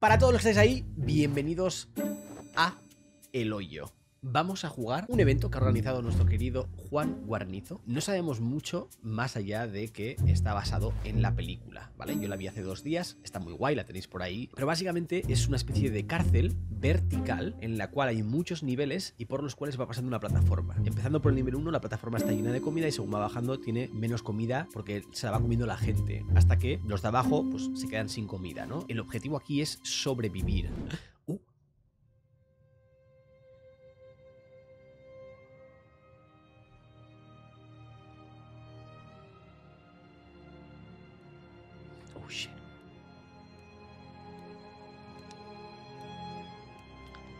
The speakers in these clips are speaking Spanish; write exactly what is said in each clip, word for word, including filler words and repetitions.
Para todos los que estáis ahí, bienvenidos a El Hoyo. Vamos a jugar un evento que ha organizado nuestro querido Juan Guarnizo. No sabemos mucho más allá de que está basado en la película, ¿vale? Yo la vi hace dos días, está muy guay, la tenéis por ahí. Pero básicamente es una especie de cárcel vertical en la cual hay muchos niveles y por los cuales va pasando una plataforma. Empezando por el nivel uno, la plataforma está llena de comida y según va bajando tiene menos comida porque se la va comiendo la gente. Hasta que los de abajo pues se quedan sin comida, ¿no? El objetivo aquí es sobrevivir.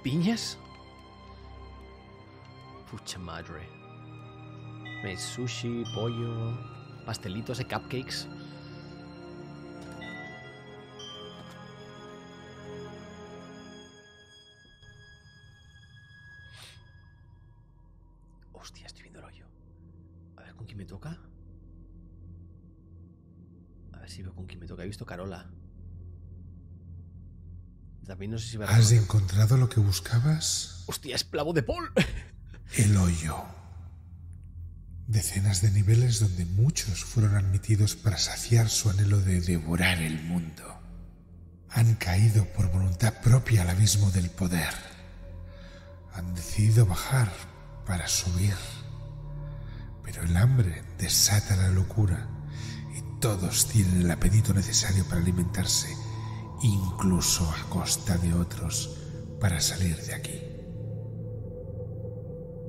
¿Piñas? Pucha madre. Sushi, pollo, pastelitos de cupcakes. Hostia, estoy viendo el hoyo. A ver, ¿con quién me toca? A ver si veo con quién me toca. He visto Carola. También no sé si va a... ¿Has encontrado lo que buscabas? ¡Hostia, esclavo de Paul! El hoyo. Decenas de niveles donde muchos fueron admitidos para saciar su anhelo de devorar el mundo. Han caído por voluntad propia al abismo del poder. Han decidido bajar para subir. Pero el hambre desata la locura y todos tienen el apetito necesario para alimentarse, incluso a costa de otros, para salir de aquí.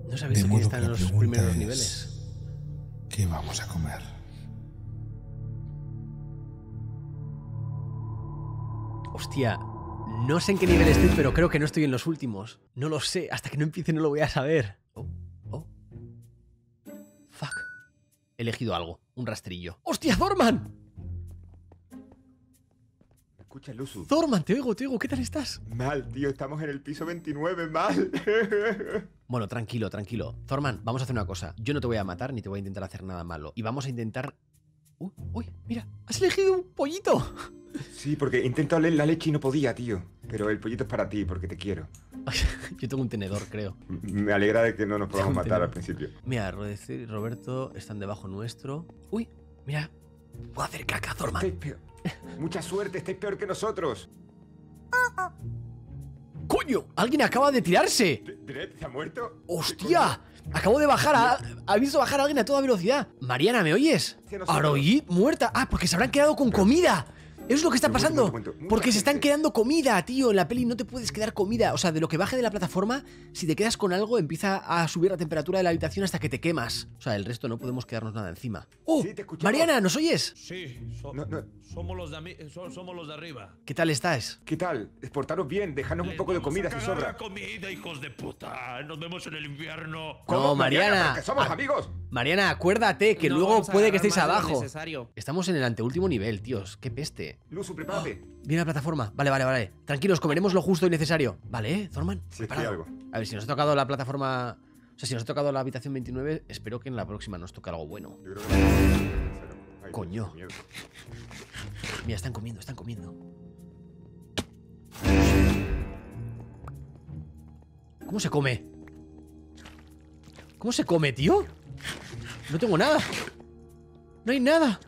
No sabéis que están los primeros niveles. ¿Qué vamos a comer? Hostia, no sé en qué nivel estoy, pero creo que no estoy en los últimos. No lo sé, hasta que no empiece no lo voy a saber. Oh, oh. Fuck. He elegido algo, un rastrillo. ¡Hostia, Thorman! Escucha, Luzu. Thorman, te oigo, te oigo. ¿Qué tal estás? Mal, tío. Estamos en el piso veintinueve, mal. Bueno, tranquilo, tranquilo. Thorman, vamos a hacer una cosa. Yo no te voy a matar ni te voy a intentar hacer nada malo. Y vamos a intentar... Uy, uy, mira. Has elegido un pollito. Sí, porque he intentado leer la leche y no podía, tío. Pero el pollito es para ti, porque te quiero. Yo tengo un tenedor, creo. Me alegra de que no nos podamos matar al principio. Mira, Rode y Roberto están debajo nuestro. Uy, mira. Voy a hacer caca, Thorman. Mucha suerte, estáis peor que nosotros. ¡Coño! ¡Alguien acaba de tirarse! ¿Dead se ha muerto? ¡Hostia! Acabo de bajar a... Ha visto bajar a alguien a toda velocidad. Mariana, ¿me oyes? Aroyit muerta. Ah, porque se habrán quedado con comida. Eso es lo que está pasando. Porque se están quedando comida, tío. En la peli no te puedes quedar comida. O sea, de lo que baje de la plataforma, si te quedas con algo, empieza a subir la temperatura de la habitación hasta que te quemas. O sea, el resto no podemos quedarnos nada encima. ¡Oh! Sí, Mariana, ¿nos oyes? Sí, so no, no. Somos, los de so somos los de arriba. ¿Qué tal estáis? ¿Qué tal? Portaros bien, dejanos un poco de comida si sobra. Comida, hijos de puta. Nos vemos en el infierno. No, Mariana. Porque somos amigos. Mariana, acuérdate que no, luego puede que estéis abajo. Estamos en el anteúltimo nivel, tíos. Qué peste. Luzu, prepárate. Oh, viene la plataforma. Vale, vale, vale. Tranquilos, comeremos lo justo y necesario. Vale, ¿eh, Thorman? Sí, algo. A ver, si nos ha tocado la plataforma... O sea, si nos ha tocado la habitación veintinueve, espero que en la próxima nos toque algo bueno. Yo creo que... Ay, coño. Mira, están comiendo, están comiendo. ¿Cómo se come? ¿Cómo se come, tío? No tengo nada. No hay nada.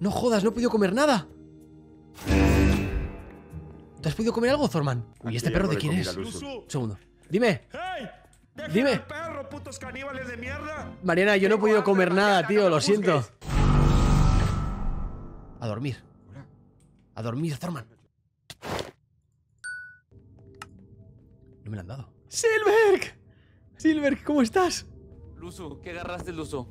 No jodas, no he podido comer nada. ¿Te has podido comer algo, Thorman? ¿Y este perro de quién es? Un segundo. Dime. Dime. Mariana, yo no he podido comer nada, tío. Lo siento. A dormir. A dormir, Thorman. No me lo han dado. ¡Silver! ¡Silver, cómo estás! Luzu, ¿qué agarraste, Luzu?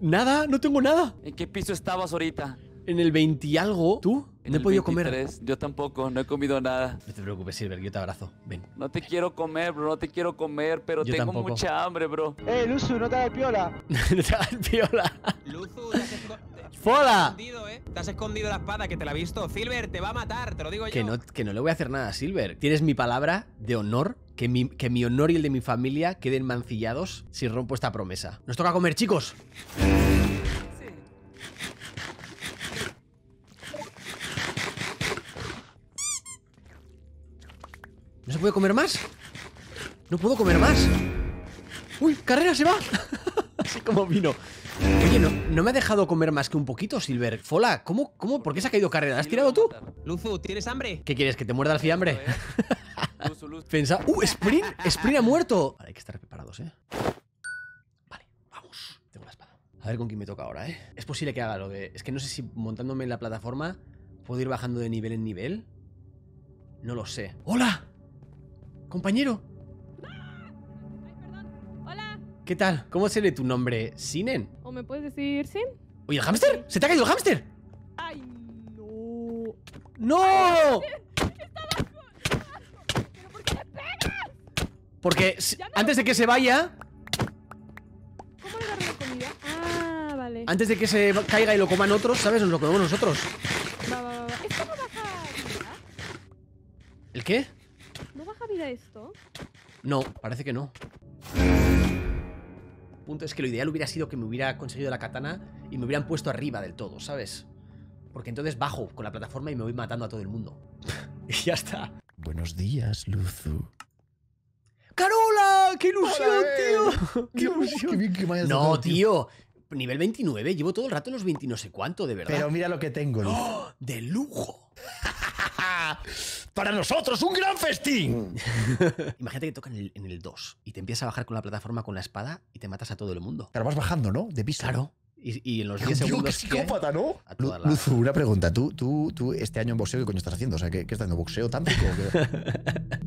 Nada, no tengo nada. ¿En qué piso estabas ahorita? En el veinte y algo. ¿Tú? No he podido comer. Yo tampoco, no he comido nada. No te preocupes, Silver, yo te abrazo. Ven. No te quiero comer, bro, no te quiero comer, pero yo tengo tampoco. Mucha hambre, bro. Eh, hey, Luzu, no te hagas piola. No te hagas piola. Luzu, te has, esco ¡Fola! Te has escondido, eh. Te has escondido la espada, que te la ha visto. Silver, te va a matar, te lo digo yo. Que no, que no le voy a hacer nada, Silver. Tienes mi palabra de honor, que mi, que mi honor y el de mi familia queden mancillados si rompo esta promesa. Nos toca comer, chicos. ¿No se puede comer más? No puedo comer más. ¡Uy! ¡Carrera se va! Así como vino. Oye, no, no me ha dejado comer más que un poquito, Silver. Fola, ¿cómo? ¿Cómo? ¿Por qué se ha caído Carrera? ¿La has tirado tú? Luzu, ¿tienes hambre? ¿Qué quieres? ¿Que te muerda el fiambre? Luzu, Luzu. Pensa... ¡Uh! ¡Sprint! ¡Sprint ha muerto! Vale, hay que estar preparados, ¿eh? Vale, vamos. Tengo la espada. A ver con quién me toca ahora, ¿eh? Es posible que haga lo de... Es que no sé si montándome en la plataforma puedo ir bajando de nivel en nivel. No lo sé. ¡Hola! Compañero. ¿Qué tal? ¿Cómo se lee tu nombre? ¿Sinen? ¿O me puedes decir Sin? Oye, ¿el hámster? ¿Se te ha caído el hámster? ¡Ay, no! ¡No! Ay, ¡está abajo! ¡Está abajo! ¿Pero por qué le pegas? Porque no antes lo... de que se vaya... ¿Cómo le darle comida? Ah, vale. Antes de que se caiga y lo coman otros, ¿sabes? Nos lo comemos nosotros. Va, va, va. ¿Esto no baja vida? ¿El qué? ¿No baja vida esto? No, parece que no. Punto es que lo ideal hubiera sido que me hubiera conseguido la katana y me hubieran puesto arriba del todo, ¿sabes? Porque entonces bajo con la plataforma y me voy matando a todo el mundo. Y ya está. Buenos días, Luzu. ¡Carola! ¡Qué ilusión, tío! ¡Qué ilusión! Qué bien que me hayas no, tocado, tío. tío. Nivel veintinueve. Llevo todo el rato en los veinte no sé cuánto, de verdad. Pero mira lo que tengo, Luzu. ¡Oh, de lujo! Para nosotros, un gran festín. Imagínate que tocan en el dos y te empiezas a bajar con la plataforma con la espada y te matas a todo el mundo. Pero vas bajando, ¿no? De pista. Claro. Y, y en los diez segundos. ¡Qué psicópata, ¿no? La... Luzu, una pregunta. ¿Tú, tú, ¿Tú este año en boxeo qué coño estás haciendo? O sea, ¿qué, qué estás haciendo? ¿Boxeo tántrico?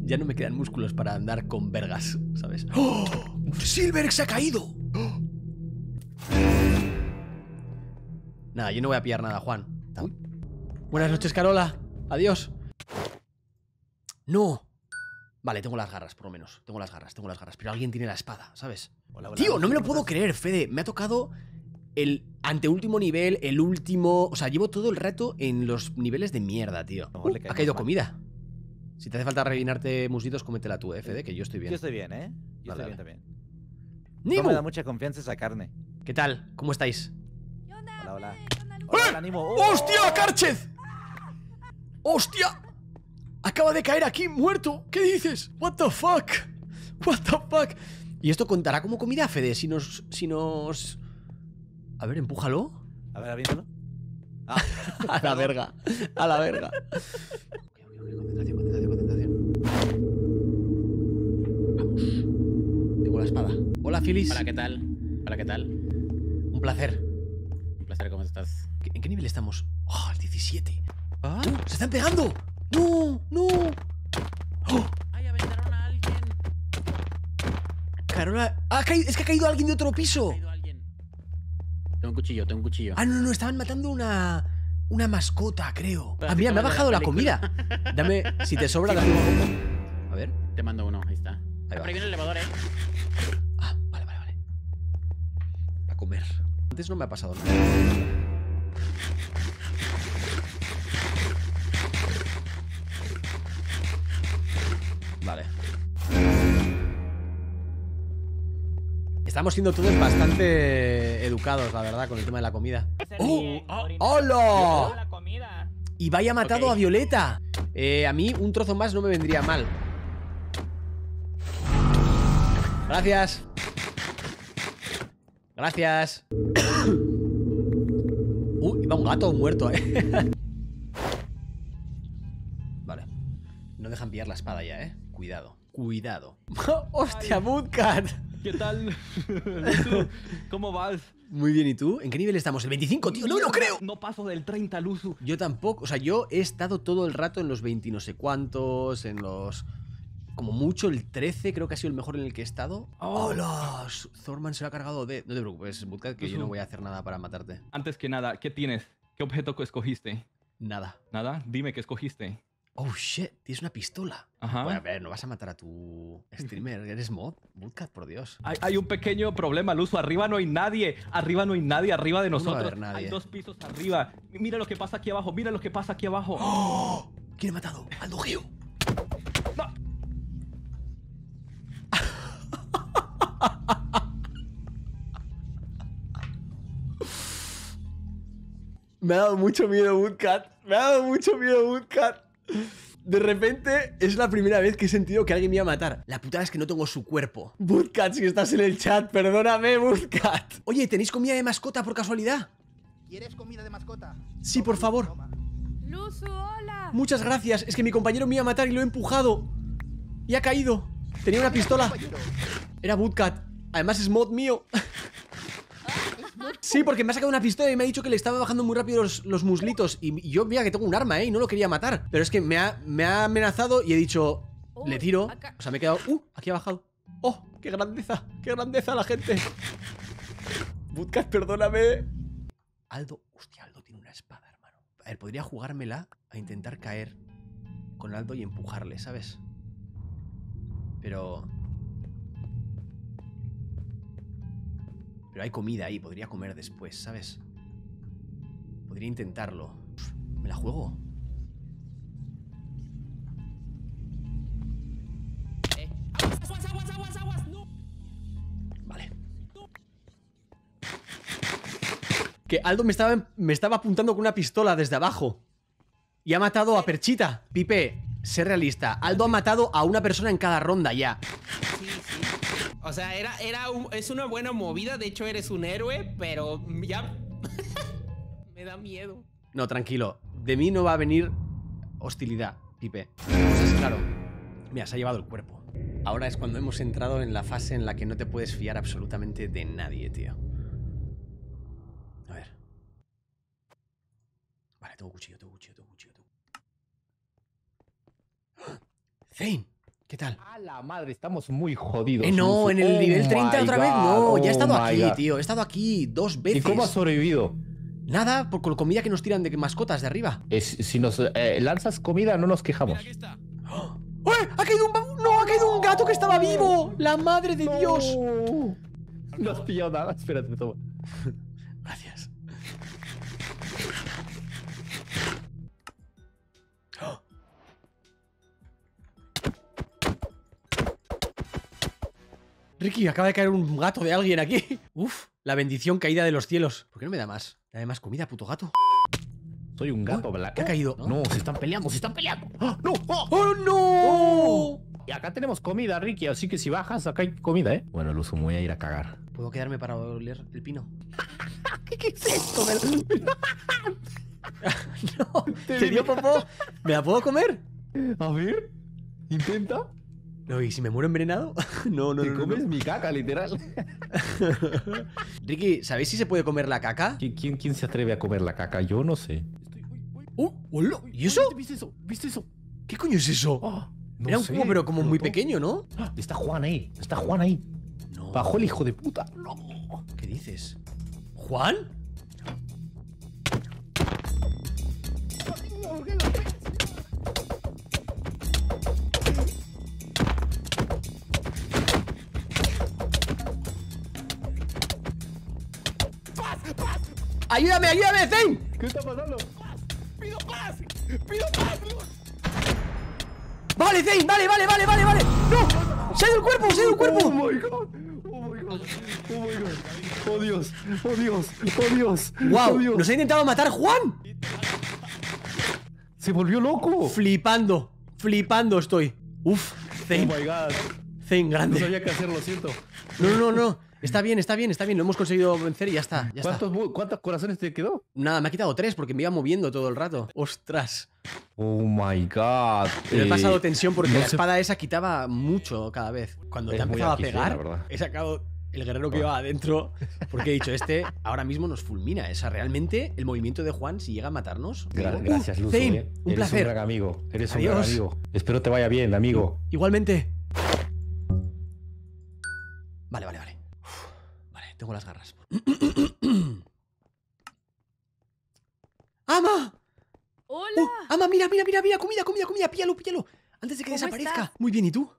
Ya no me quedan músculos para andar con vergas, ¿sabes? ¡Oh! ¡Silver se ha caído! ¡Oh! Nada, yo no voy a pillar nada, Juan. Uy. Buenas noches, Carola. Adiós. ¡No! Vale, tengo las garras, por lo menos. Tengo las garras, tengo las garras. Pero alguien tiene la espada, ¿sabes? Hola, hola, tío, hola, no me lo puedo creer, Fede. Me ha tocado el anteúltimo nivel, el último... O sea, llevo todo el rato en los niveles de mierda, tío. No, uh, ha caído mal. Comida. Si te hace falta rellenarte muslitos, cómetela tú, eh, Fede, que yo estoy bien. Yo estoy bien, ¿eh? Yo vale, estoy vale. bien también. ¡Nimo! No me da mucha confianza esa carne. ¿Qué tal? ¿Cómo estáis? Hola, hola. Hola, hola, Nimo. ¡Oh! ¡Hostia, Karchez! ¡Hostia! Acaba de caer aquí, muerto. ¿Qué dices? What the fuck? What the fuck? Y esto contará como comida, Fede. Si nos... Si nos... A ver, empújalo. A ver, aviéntalo. Ah. A la verga. A la verga. Concentración, concentración, concentración. Vamos. Tengo la espada. Hola, Phyllis. Hola, ¿qué tal? Hola, ¿qué tal? Un placer. Un placer, ¿cómo estás? ¿En qué nivel estamos? Oh, el diecisiete. ¿Ah? ¡Oh, se están pegando! ¡No! ¡No! ¡Oh! ¡Ay, aventaron a alguien! Carola... ¡Ah, es que ha caído alguien de otro piso! Ha caído alguien. Tengo un cuchillo, tengo un cuchillo. Ah, no, no, estaban matando una... Una mascota, creo. Pero ah, mira, me ha bajado la, la comida. Dame... Si te sobra, dame un... A ver. Te mando uno, ahí está. Ahí va. Por ahí viene el elevador, eh. Ah, vale, vale, vale. Va a comer. Antes no me ha pasado nada. Vale. Estamos siendo todos bastante educados, la verdad, con el tema de la comida. ¡Oh! ¡Hola! Ibai ha matado okay. a Violeta. Eh, a mí un trozo más no me vendría mal. Gracias. Gracias. Uy, iba un gato muerto, eh. Vale. No dejan pillar la espada ya, eh. Cuidado, cuidado. ¡Hostia, Bootcat! ¿Qué tal? Luzu, ¿cómo vas? Muy bien, ¿y tú? ¿En qué nivel estamos? ¿El veinticinco, tío? ¡No me lo creo! No paso del treinta, Luzu. Yo tampoco, o sea, yo he estado todo el rato en los veinte no sé cuántos, en los... Como mucho, el trece creo que ha sido el mejor en el que he estado. ¡Hola! Thorman se lo ha cargado de... No te preocupes, Bootcat, que Luzu, yo no voy a hacer nada para matarte. Antes que nada, ¿qué tienes? ¿Qué objeto escogiste? Nada. ¿Nada? Dime qué escogiste. Oh shit, tienes una pistola. Ajá. Bueno, a ver, no vas a matar a tu streamer, eres mod. Bootcat, por Dios. Hay, hay un pequeño problema, Luzu. Arriba no hay nadie. Arriba no hay nadie, arriba de nosotros. No va a haber nadie. Hay dos pisos arriba. Mira lo que pasa aquí abajo, mira lo que pasa aquí abajo. ¡Oh! ¿Quién ha matado? ¡Aldo Gio! No. Me ha dado mucho miedo, Bootcat. Me ha dado mucho miedo, Bootcat. De repente es la primera vez que he sentido que alguien me iba a matar. La putada es que no tengo su cuerpo. Budcat, si estás en el chat, perdóname, Budcat. Oye, ¿tenéis comida de mascota por casualidad? ¿Quieres comida de mascota? Sí, por favor. Luzu, hola. Muchas gracias, es que mi compañero me iba a matar y lo he empujado. Y ha caído. Tenía una pistola. Era Bootcat. Además es mod mío. Sí, porque me ha sacado una pistola y me ha dicho que le estaba bajando muy rápido los, los muslitos. Y yo veía que tengo un arma, ¿eh? Y no lo quería matar. Pero es que me ha, me ha amenazado y he dicho... Le tiro. O sea, me he quedado... ¡Uh! Aquí ha bajado. ¡Oh! ¡Qué grandeza! ¡Qué grandeza la gente! Bootcat, perdóname. Aldo... Hostia, Aldo tiene una espada, hermano. A ver, podría jugármela a intentar caer con Aldo y empujarle, ¿sabes? Pero... Pero hay comida ahí, podría comer después, ¿sabes? Podría intentarlo. ¿Me la juego? ¿Eh? ¡Aguas, aguas, aguas, aguas! ¡No! Vale. Que Aldo me estaba, me estaba apuntando con una pistola desde abajo. Y ha matado a Perchita. Pipe, sé realista. Aldo ha matado a una persona en cada ronda ya. Sí, sí. O sea, era, era un, es una buena movida. De hecho, eres un héroe, pero ya... Me da miedo. No, tranquilo. De mí no va a venir hostilidad, Pipe. Entonces, claro. Mira, se ha llevado el cuerpo. Ahora es cuando hemos entrado en la fase en la que no te puedes fiar absolutamente de nadie, tío. A ver. Vale, tengo cuchillo, tengo cuchillo, tengo cuchillo. Tengo... ¡Ah! Zane. ¿Qué tal? A la madre, estamos muy jodidos. Eh, no, Luzu. En el oh nivel treinta otra God, vez no. Oh ya he estado aquí, God. tío. He estado aquí dos veces. ¿Y cómo has sobrevivido? Nada, por, por comida que nos tiran de mascotas de arriba. Eh, si nos eh, lanzas comida, no nos quejamos. Mira, aquí está. ¡Oh! ¡Ha caído un... ¡No! ¡Ha caído un gato que estaba vivo! ¡La madre de no. Dios! No has pillado nada. Espérate, toma. Gracias. Ricky, acaba de caer un gato de alguien aquí. Uf, la bendición caída de los cielos. ¿Por qué no me da más? Dame más comida, puto gato. Soy un gato, ¿verdad? ¿Qué ha caído? No, no, se están peleando, se están peleando. ¡Oh, no! ¡Oh, oh no! Oh. Y acá tenemos comida, Ricky, así que si bajas, acá hay comida, ¿eh? Bueno, Luzu, me voy a ir a cagar. ¿Puedo quedarme para oler el pino? ¿Qué, qué es esto? No, ¿te dio popó? ¿Me la puedo comer? A ver, intenta. No, ¿y si me muero envenenado? No, no, no. Te comes no, no. mi caca, literal. Ricky, ¿sabéis si se puede comer la caca? ¿Quién, quién se atreve a comer la caca? Yo no sé. Estoy, uy, uy. ¡Oh! ¡Hola! ¿Y eso? ¿Viste eso? ¿Viste eso? ¿Qué coño es eso? Oh, no Era un sé. cubo, pero como muy pequeño, ¿no? Ah, está Juan ahí. Está Juan ahí. No. Bajó el hijo de puta. No. ¿Qué dices? ¿Juan? ¡Ayúdame, ayúdame, Zane! ¿Qué está pasando? ¡Paz! ¡Pido paz! ¡Pido paz! ¡Vale, Zane! ¡Vale, vale, vale, vale! vale ¡No! ¡Se ha ido el cuerpo! ¡Se ha ido el cuerpo! ¡Oh, my God! ¡Oh, my God! ¡Oh, my God! ¡Oh, Dios! ¡Oh, Dios! ¡Oh, Dios! ¡Wow! Oh, Dios. ¡Nos ha intentado matar Juan! ¡Se volvió loco! ¡Flipando! ¡Flipando estoy! ¡Uf! ¡Zane! ¡Oh, my God! ¡Zane, grande! No sabía qué hacer, lo siento. No, no, no. Está bien, está bien, está bien. Lo hemos conseguido vencer y ya está. Ya ¿Cuántos, está. ¿Cuántos corazones te quedó? Nada, me ha quitado tres porque me iba moviendo todo el rato. ¡Ostras! ¡Oh, my God! Pero eh, he pasado tensión porque no la espada se... esa quitaba mucho cada vez. Cuando es te ha empezado a pegar, he sacado el guerrero que iba adentro porque he dicho, este ahora mismo nos fulmina. O sea, realmente el movimiento de Juan, si llega a matarnos... Gra digo, gracias, Luzu. Zane, eh. un Eres placer. Eres un gran amigo. Eres Adiós. un gran amigo. Espero te vaya bien, amigo. Igualmente. Vale, vale, vale. Tengo las garras. ¡Ama! ¡Hola! Uh, ¡Ama, mira, mira, mira, mira! ¡Comida, comida, comida! ¡Píllalo, píllalo! Antes de que desaparezca. Estás? Muy bien, ¿y tú?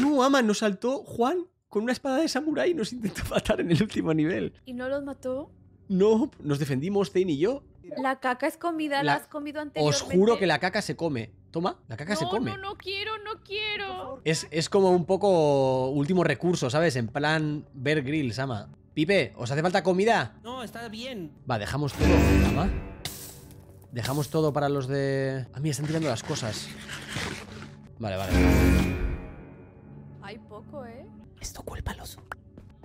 No, Ama, nos saltó Juan con una espada de samurái y nos intentó matar en el último nivel. ¿Y no los mató? No, nos defendimos, Zane y yo. La caca es comida, la, la has comido anteriormente. Os juro que la caca se come. Toma, la caca no, se come. No, no, no quiero, no quiero. Es, es como un poco último recurso, ¿sabes? En plan Bear Grylls, Ama. Pipe, ¿os hace falta comida? No, está bien. Va, dejamos todo, Ama. Dejamos todo para los de... Ah, mira, están tirando las cosas. Vale, vale. Hay poco, ¿eh? Es tu culpa, Luzu.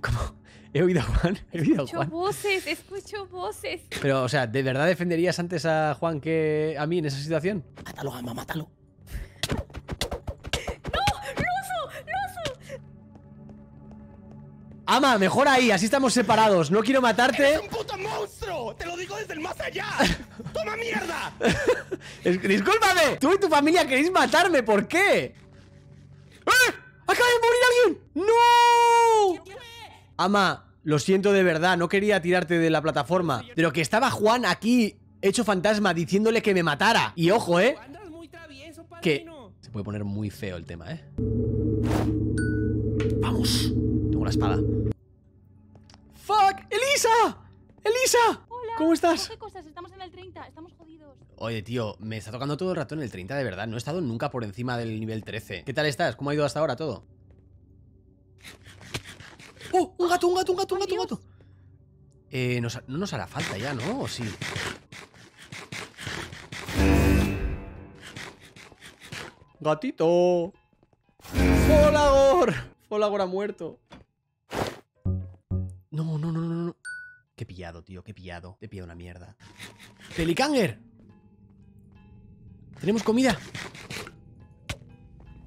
¿Cómo? He oído a Juan. He oído a Juan. Escucho voces, escucho voces. Pero, o sea, ¿de verdad defenderías antes a Juan que a mí en esa situación? Mátalo, Ama, mátalo. Ama, mejor ahí, así estamos separados. No quiero matarte. ¡Eres un puto monstruo! ¡Te lo digo desde el más allá! ¡Toma mierda! Discúlpame, tú y tu familia queréis matarme, ¿por qué? ¡Eh! ¡Acaba de morir alguien! ¡No! Ama, lo siento de verdad, no quería tirarte de la plataforma. Pero que estaba Juan aquí, hecho fantasma, diciéndole que me matara. Y ojo, ¿eh? Que se puede poner muy feo el tema, ¿eh? Vamos. Tengo la espada. ¡Fuck! ¡Elisa! ¡Elisa! Hola, ¿cómo estás? ¿Qué cosas? Estamos en el treinta, estamos jodidos. Oye, tío, me está tocando todo el rato en el treinta, de verdad. No he estado nunca por encima del nivel trece. ¿Qué tal estás? ¿Cómo ha ido hasta ahora todo? ¡Oh! ¡Un gato, un gato, un gato, un gato, un gato! Eh, nos, no nos hará falta ya, ¿no? ¿O sí? ¡Gatito! ¡Folador! ¡Folador ha muerto! No, no, no, no, no. Qué pillado, tío, qué pillado. Te he pillado una mierda. ¡Pelicanger! ¡Tenemos comida!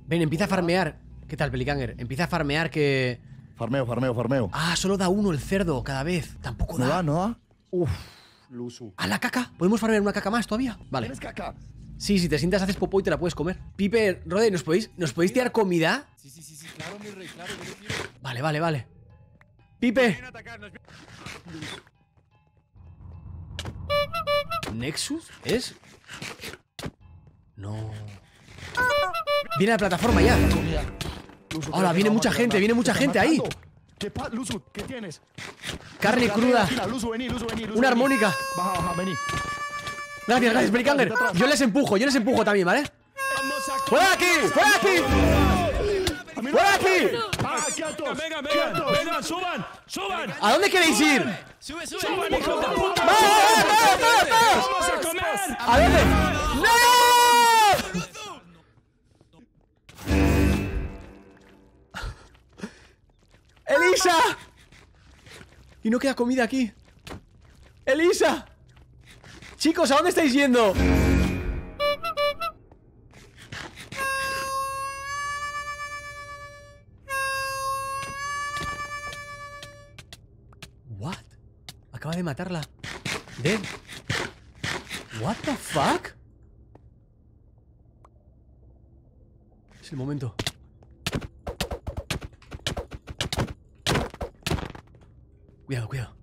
Ven, empieza a farmear. ¿Qué tal, Pelicanger? Empieza a farmear que... Farmeo, farmeo, farmeo. Ah, solo da uno el cerdo cada vez. Tampoco da. No da, no da. Uf, Luzu. ¿A la caca? ¿Podemos farmear una caca más todavía? Vale. ¿Tienes caca? Sí, si te sientas haces popó y te la puedes comer. Pipe, Rode, ¿nos podéis, ¿nos podéis tirar comida? Sí, sí, sí, sí, claro, mi rey, claro, yo lo quiero. Vale, vale, vale. Pipe. ¿Nexus es? No. Viene la plataforma ya. Luzu, hola, viene mucha gente, viene mucha gente ahí. ¿Qué pa Luzu, ¿qué tienes? Carne la cruda. Vena, Luzu, vení, Luzu, vení, Luzu, una armónica. Baja, baja, vení. Gracias, gracias, Pelicanger. Yo les empujo, yo les empujo también, ¿vale? ¡Fuera aquí! ¡Fuera aquí! ¡Fuera aquí! ¡Venga, venga! ¡Venga, suban! ¡Suban! ¿A dónde queréis ir? ¡Sube, sube! ¡Suban, hijo de puta! ¡Vamos a comer! ¡A dónde! ¡No! ¡Elisa! Y no queda comida aquí. ¡Elisa! Chicos, ¿a dónde estáis yendo? What? Acaba de matarla. Dead. What the fuck? Es el momento. Cuidado, cuidado.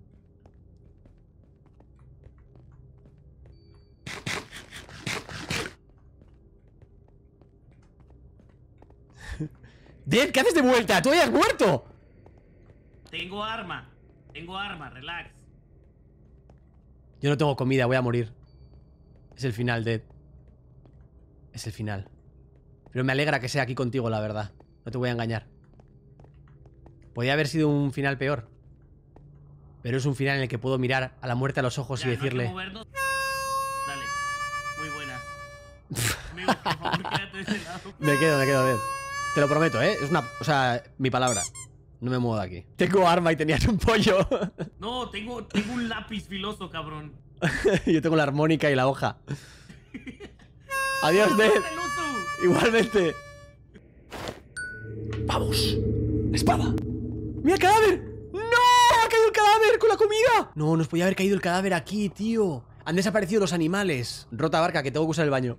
Dead, ¿qué haces de vuelta? ¡Tú ya has muerto! Tengo arma. Tengo arma, relax. Yo no tengo comida, voy a morir. Es el final, Dead. Es el final. Pero me alegra que sea aquí contigo, la verdad. No te voy a engañar. Podría haber sido un final peor. Pero es un final en el que puedo mirar a la muerte a los ojos ya, y decirle... No hay que movernos. Dale. Muy buena. Amigo, por favor, quédate de ese lado. Me quedo, me quedo, Dead. Te lo prometo, ¿eh? Es una... O sea, mi palabra. No me muevo de aquí. Tengo arma y tenías un pollo. No, tengo, tengo un lápiz filoso, cabrón. Yo tengo la armónica y la hoja. Adiós, Dead. Igualmente. Vamos. Espada. ¡Mira el cadáver! ¡No! ¡Ha caído el cadáver con la comida! No, nos podía haber caído el cadáver aquí, tío. Han desaparecido los animales. Rota, Barca, que tengo que usar el baño.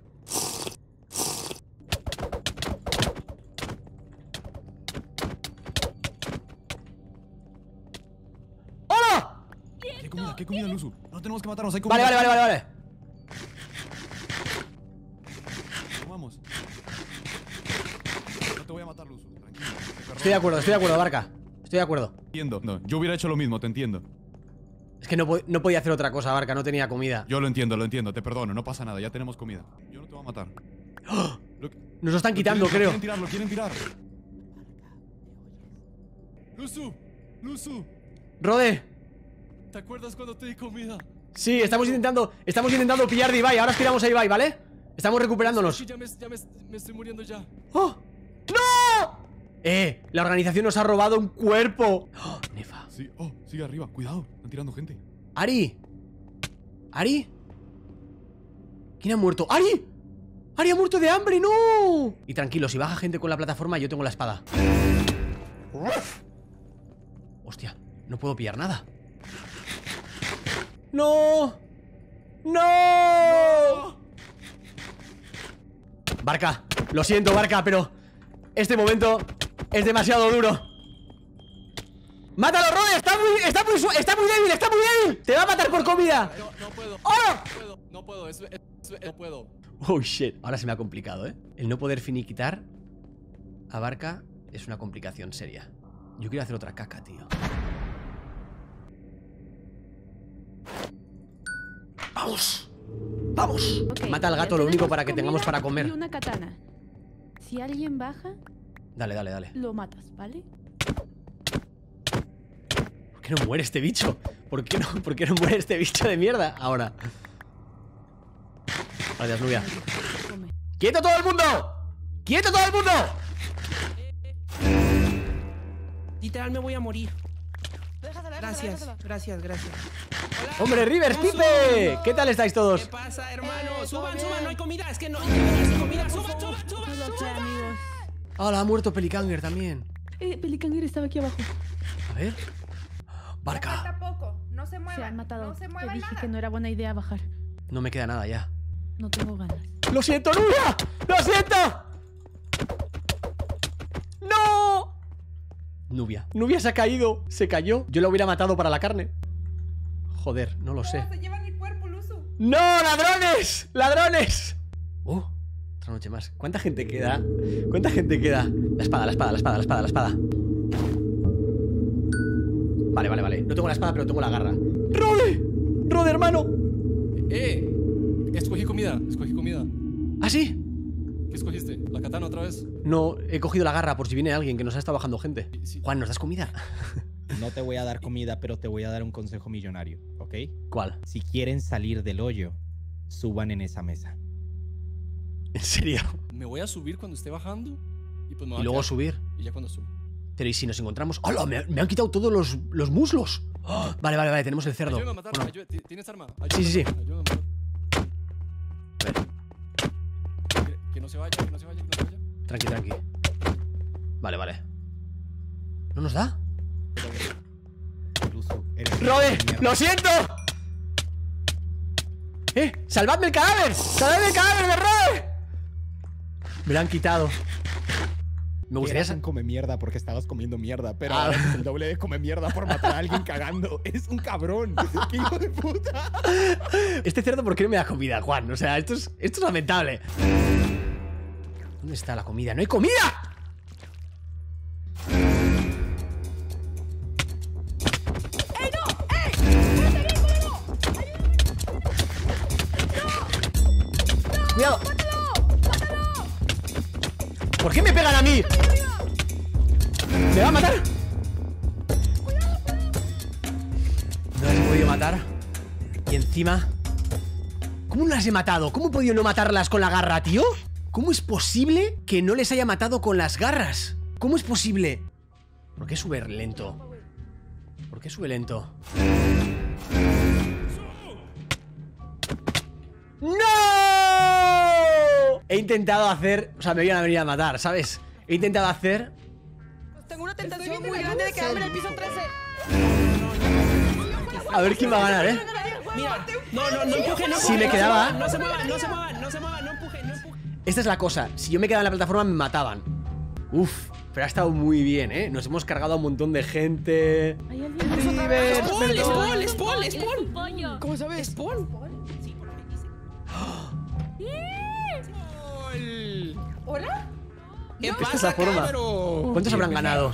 ¿Qué comida, Luzu? No tenemos que matarnos, hay comida. Vale, vale, vale, vale. Vamos. No te voy a matar, Luzu. Tranquilo. Estoy de acuerdo, estoy de acuerdo, Barca. Estoy de acuerdo. Entiendo. No, yo hubiera hecho lo mismo, te entiendo. Es que no, no podía hacer otra cosa, Barca. No tenía comida. Yo lo entiendo, lo entiendo. Te perdono, no pasa nada. Ya tenemos comida. Yo no te voy a matar. ¡Oh! Lo que... Nos lo están quitando, lo quieren, creo. Lo quieren tirar, lo quieren tirar. Luzu, Luzu. Rode. ¿Te acuerdas cuando te di comida? Sí, estamos intentando Estamos intentando pillar de Ibai. Ahora tiramos a Ibai, ¿vale? Estamos recuperándonos. Ya me, ya me, me estoy muriendo ya. ¡Oh! ¡No! Eh, la organización nos ha robado un cuerpo. ¡Oh, nefa! Sí, oh, sigue arriba, cuidado, están tirando gente. ¡Ari! ¿Ari? ¿Quién ha muerto? ¡Ari! ¡Ari ha muerto de hambre! ¡No! Y tranquilo, si baja gente con la plataforma, yo tengo la espada. Uf. Hostia, no puedo pillar nada. ¡No! ¡No! Barca, lo siento, Barca, pero este momento es demasiado duro. ¡Mátalo, Rode! ¡Está muy, está, muy, ¡Está muy débil! ¡Está muy débil! ¡Te va a matar por comida! No, no puedo. ¡Oh! No puedo, no puedo, es, es, es, no puedo. Oh, shit. Ahora se me ha complicado, ¿eh? El no poder finiquitar a Barca es una complicación seria. Yo quiero hacer otra caca, tío. ¡Vamos! ¡Vamos! Okay, mata al gato, lo único para que tengamos para comer. Y una katana. Si alguien baja... Dale, dale, dale. Lo matas, ¿vale? ¿Por qué no muere este bicho? ¿Por qué no, por qué no muere este bicho de mierda? Ahora. Gracias, Nubia. ¡Quieto todo el mundo! ¡Quieto todo el mundo! Literal me voy a morir. Gracias, gracias, gracias. Hola. ¡Hombre, Rivers, Pipe! ¿Qué tal estáis todos? ¿Qué pasa, hermano? ¡Suban, suban! ¡No hay comida! ¡Es que no hay comida! ¡Suban, suban, suban! ¡Suban! ¡Hala, ha muerto Pelicanger también! Eh, Pelicanger estaba aquí abajo. A ver... ¡Barca! No se muevan, se han matado. No se muevan. Te dije nada. Que no era buena idea bajar. No me queda nada ya. No tengo ganas. ¡Lo siento, Nubia! ¡Lo siento! ¡No! Nubia. Nubia se ha caído. Se cayó. Yo la hubiera matado para la carne. Joder, no lo sé. Se llevan el cuerpo, Luzu. ¡No, ladrones! ¡Ladrones! ¡Oh! Otra noche más. ¿Cuánta gente queda? ¿Cuánta gente queda? La espada, la espada, la espada, la espada, la espada. Vale, vale, vale. No tengo la espada, pero tengo la garra. ¡Rode! ¡Rode, hermano! ¡Eh! Escogí comida, escogí comida. ¿Ah, sí? ¿Qué escogiste? ¿La katana otra vez? No, he cogido la garra por si viene alguien que nos ha estado bajando gente. Sí, sí. Juan, ¿nos das comida? No te voy a dar comida, pero te voy a dar un consejo millonario, ¿ok? ¿Cuál? Si quieren salir del hoyo, suban en esa mesa. ¿En serio? Me voy a subir cuando esté bajando. Y, pues me va y luego a subir. Y ya cuando subo. Pero ¿y si nos encontramos? ¡Hola! Me, me han quitado todos los, los muslos. ¡Oh! Vale, vale, vale, tenemos el cerdo. Ayúdame a matar, bueno. ayú... ¿Tienes arma? Ayúdame, sí, sí, sí. Ayúdame a matar. Que no se vaya, que no se vaya, que no se vaya. Tranqui, tranqui. Vale, vale. ¿No nos da? ¡Rode! ¡Lo siento! ¡Eh! ¡Salvadme el cadáver! ¡Salvadme el cadáver de Rode! Me lo han quitado. Me gustaría... Eras un come mierda porque estabas comiendo mierda. Pero ah. ahora es el doble de come mierda por matar a alguien cagando. ¡Es un cabrón! ¡Qué hijo de puta! Este cerdo, ¿por qué no me da comida, Juan? O sea, esto es, esto es lamentable. ¿Dónde está la comida? ¡No hay comida! ¡Ey, no! ¡Ey! ¡Ayúdame! ¡No! ¡No! ¡Cuidado! ¡Mátalo! ¡Mátalo! ¿Por qué me pegan a mí? ¿Me va a matar? ¡Cuidado, cuidado! No las he podido matar. Y encima... ¿Cómo no las he matado? ¿Cómo he podido no matarlas con la garra, tío? ¿Cómo es posible que no les haya matado con las garras? ¿Cómo es posible? ¿Por qué sube lento? ¿Por qué sube lento? ¡No! He intentado hacer... O sea, me iban a venir a matar, ¿sabes? He intentado hacer... Tengo una tentación muy grande de quedarme en el piso trece. A ver quién va a ganar, ¿eh? Mira, no, no, no empuje, no empuje. Si me quedaba... No se muevan, no se muevan, no se muevan, no empuje, no empuje. Esta es la cosa, si yo me quedaba en la plataforma me mataban. Uf, pero ha estado muy bien, ¿eh? Nos hemos cargado a un montón de gente. ¡River! ¡Spawn! ¡Spawn! ¡Spawn! ¡Spawn! ¿Cómo sabes? ¡Spawn! Sí, por lo que dice. ¡Hola! ¿Qué pasa, cabrón? ¿Cuántos habrán ganado?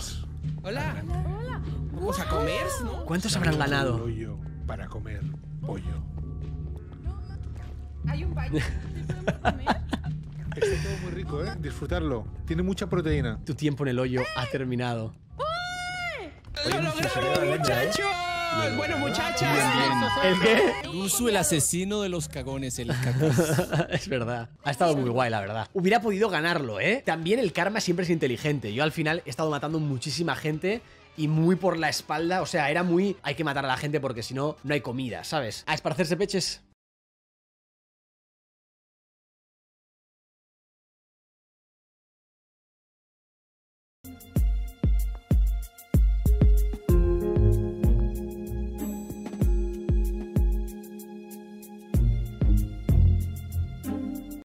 ¡Hola! ¡Hola! ¿Vamos a comer? ¿Cuántos habrán ganado? Para comer pollo. No, no. Hay un baño. ¿Podemos comer? Está todo muy rico, ¿eh? Disfrutarlo. Tiene mucha proteína. Tu tiempo en el hoyo ha terminado. ¡Uy! ¡Lo logramos, muchachos! ¡Vamos! Bueno, muchachas. ¿El qué? Luzu, el asesino de los cagones, el cacas. Es verdad. Ha estado muy guay, la verdad. Hubiera podido ganarlo, ¿eh? También el karma siempre es inteligente. Yo al final he estado matando muchísima gente. Y muy por la espalda, o sea, era muy... Hay que matar a la gente porque si no, no hay comida, ¿sabes? A esparcerse peches.